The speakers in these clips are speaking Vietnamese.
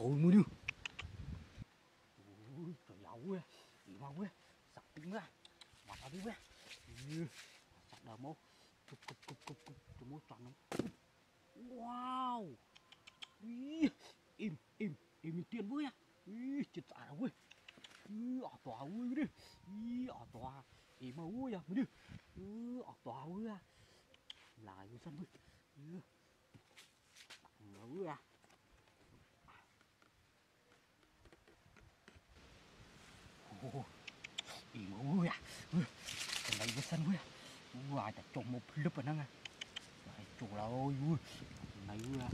khôi mua đi. Ui trời lẩu quá, gì mau quá, sập tiếng quá, mà tao biết quá, sập đầu mô, cục cục cục cục cục, tụi mô tròn lắm. Wow, im tiền vui nha, chết tao đâu quên, ở tòa vui đi, ở tòa, im mà vui à, mới đi, ở tòa vui à, lại người sân vui, tặng vui à. Ý ngủ à, cái này nó xanh quá, ui ta trộn một lúc rồi nó nghe, trộn là ôi ui, này ui à,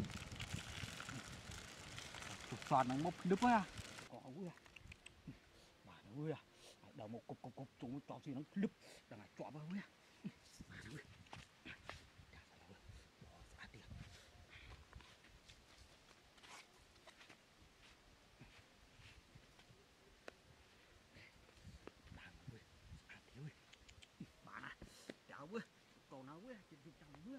trộn xoan nó một lúc quá, có ui à, mà nó ui à, đầu một cục cục cục trộn cho gì nó lúc, là ngày trộn bao ui à, mà nó ui, bỏ ra tiền, nấu á, chuyện gì chồng bữa.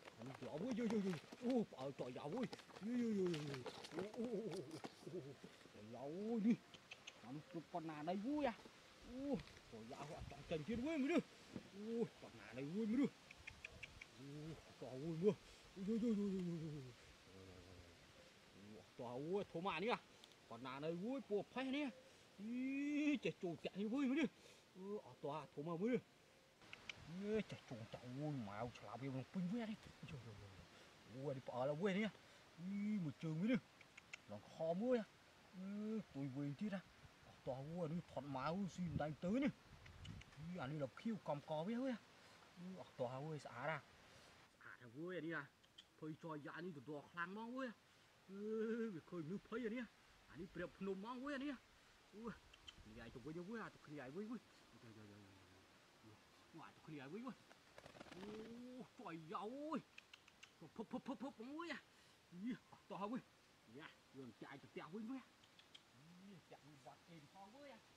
Dạ vui vui vui. Ơ trời dạ vui. Vui vui vui. Dạ ơi đi. Con nà đây vui à, ui, trời dạ họ chọn trần thiên vui mới được, ui, con nà đây vui mới được, ui, trời vui mưa, trời ơi, thô mà đi à, con nà đây vui buộc phải nè, ui, trời chủ chạy vui mới được, ui, tòa thô mà mới được, ui, trời chủ chạy vui mà, làm việc bằng pin vui đi, ui, đi bỏ là vui nè, ui, một trường mới được, làm khó vui à, ui, tôi vui chứ ra. Tòa vua đi thọt máu xin đánh tới nè, à đi lập khiêu còng cò biết thôi, tòa vua xả ra, xả thằng vua đi à, thôi cho dạ đi tụt tòa khăn mong vua, việc khơi nước thấy rồi đi, à đi bẹp nôm mong vua đi, ui, dài chục cái vua à, chục cái dài vua, ngoài chục cái dài vua, trời dầu, phấp phấp phấp phấp mong vua à, tòa vua, dạ, đường chạy chục tẹo vua vua. Chẳng vật tìm khó với anh.